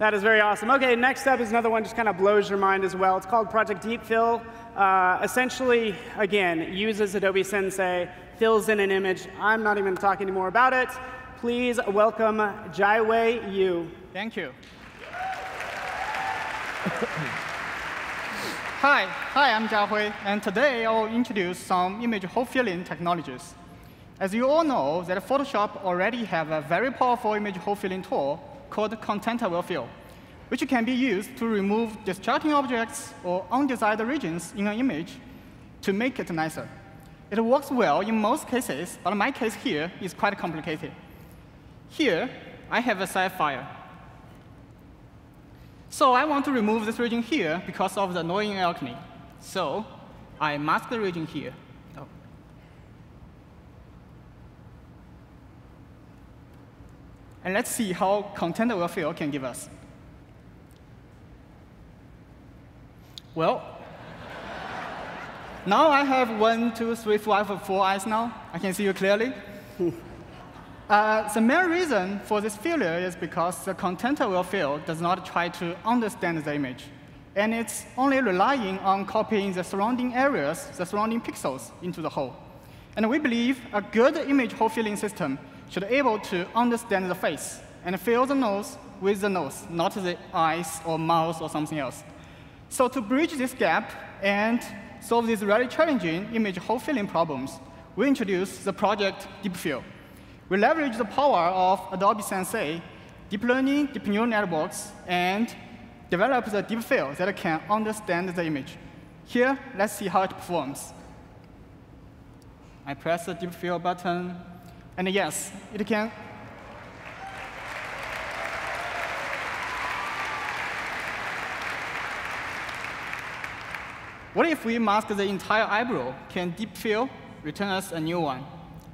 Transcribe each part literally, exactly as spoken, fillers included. That is very awesome. OK, next up is another one just kind of blows your mind as well. It's called Project DeepFill. Uh, essentially, again, uses Adobe Sensei, fills in an image. I'm not even going to talk anymore about it. Please welcome Jiawei Yu. Thank you. Hi. Hi, I'm Jiawei. And today, I will introduce some image hole filling technologies. As you all know, that Photoshop already have a very powerful image hole filling tool called content aware fill, which can be used to remove distracting objects or undesired regions in an image to make it nicer. It works well in most cases, but my case here is quite complicated. Here, I have a sapphire. So I want to remove this region here because of the annoying alchemy. So I mask the region here. Oh. And let's see how content aware fill can give us. Well, now I have one, two, three, four, four eyes now. I can see you clearly. Uh, the main reason for this failure is because the content aware fill does not try to understand the image. And it's only relying on copying the surrounding areas, the surrounding pixels, into the hole. And we believe a good image hole filling system should be able to understand the face and fill the nose with the nose, not the eyes or mouth or something else. So to bridge this gap and solve these really challenging image hole filling problems, we introduced the project DeepFill. We leverage the power of Adobe Sensei, deep learning, deep neural networks, and develop the DeepFill that can understand the image. Here, let's see how it performs. I press the DeepFill button. And yes, it can. What if we mask the entire eyebrow? Can DeepFill return us a new one?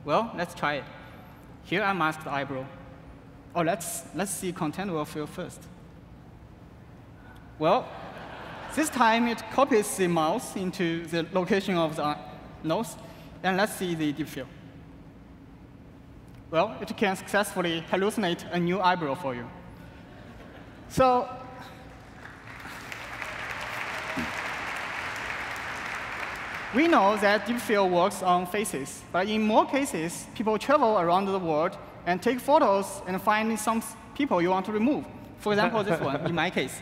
Well, let's try it. Here I mask the eyebrow. Oh, let's, let's see content aware fill first. Well, this time it copies the mouth into the location of the nose. And let's see the DeepFill. Well, it can successfully hallucinate a new eyebrow for you. So, we know that DeepFill works on faces, but in more cases, people travel around the world and take photos and find some people you want to remove. For example, this one, in my case.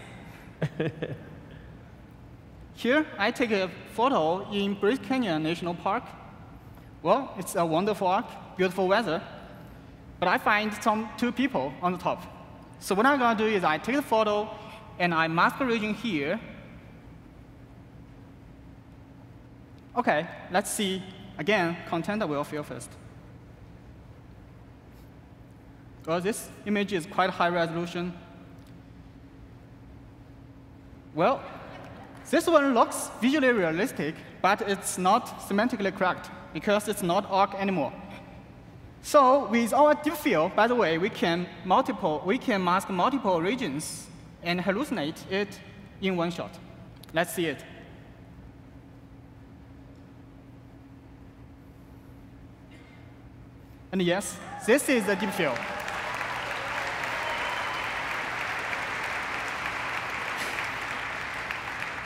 Here, I take a photo in Bryce Canyon National Park. Well, it's a wonderful arc, beautiful weather, but I find some two people on the top. So what I'm going to do is I take the photo, and I mask the region here. OK, let's see, again, content aware fill first. Well, this image is quite high resolution. Well, this one looks visually realistic, but it's not semantically correct, because it's not arc anymore. So with our DeepFill, by the way, we can, multiple, we can mask multiple regions and hallucinate it in one shot. Let's see it. And yes, this is the DeepFill.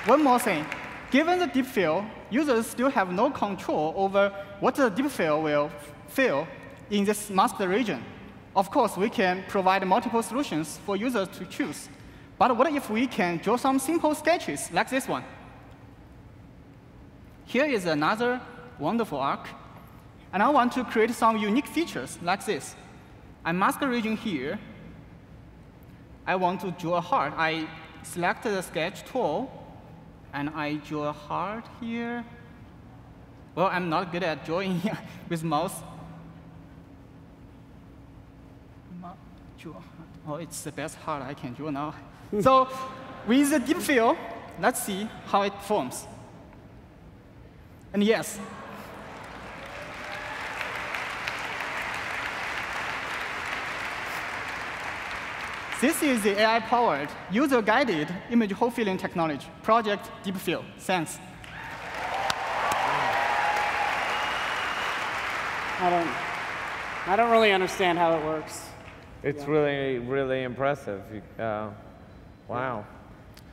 One more thing. Given the DeepFill, users still have no control over what the DeepFill will fill in this masked region. Of course, we can provide multiple solutions for users to choose. But what if we can draw some simple sketches like this one? Here is another wonderful arc. And I want to create some unique features like this. I mask the region here. I want to draw a heart. I select the sketch tool, and I draw a heart here. Well, I'm not good at drawing with mouse. Oh, it's the best heart I can draw now. So with the DeepFill, let's see how it performs. And yes. This is the A I-powered, user-guided image hole filling technology, Project DeepFill. Thanks. I don't, I don't really understand how it works. It's yeah. really, really impressive. Uh, Wow.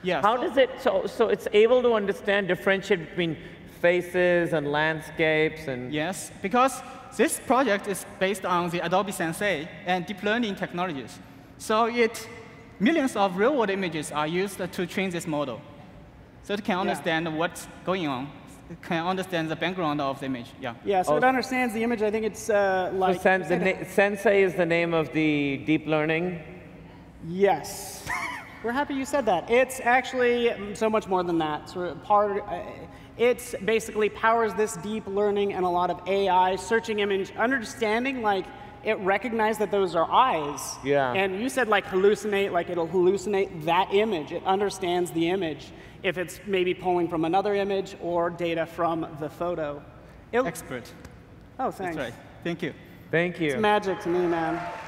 Yeah. How so does it, so, so it's able to understand, differentiate between faces and landscapes? And yes, because this project is based on the Adobe Sensei and deep learning technologies. So it, millions of real-world images are used to train this model. So it can understand yeah. what's going on. It can understand the background of the image. Yeah. Yeah. So oh. it understands the image. I think it's uh, like. So sen the Sensei is the name of the deep learning. Yes. We're happy you said that. It's actually so much more than that. So part, uh, it's basically powers this deep learning and a lot of A I searching image understanding. Like it recognized that those are eyes. Yeah. And you said like hallucinate, like it'll hallucinate that image. It understands the image if it's maybe pulling from another image or data from the photo. It'll Expert. Oh, thanks. That's right. Thank you. Thank you. It's magic to me, man.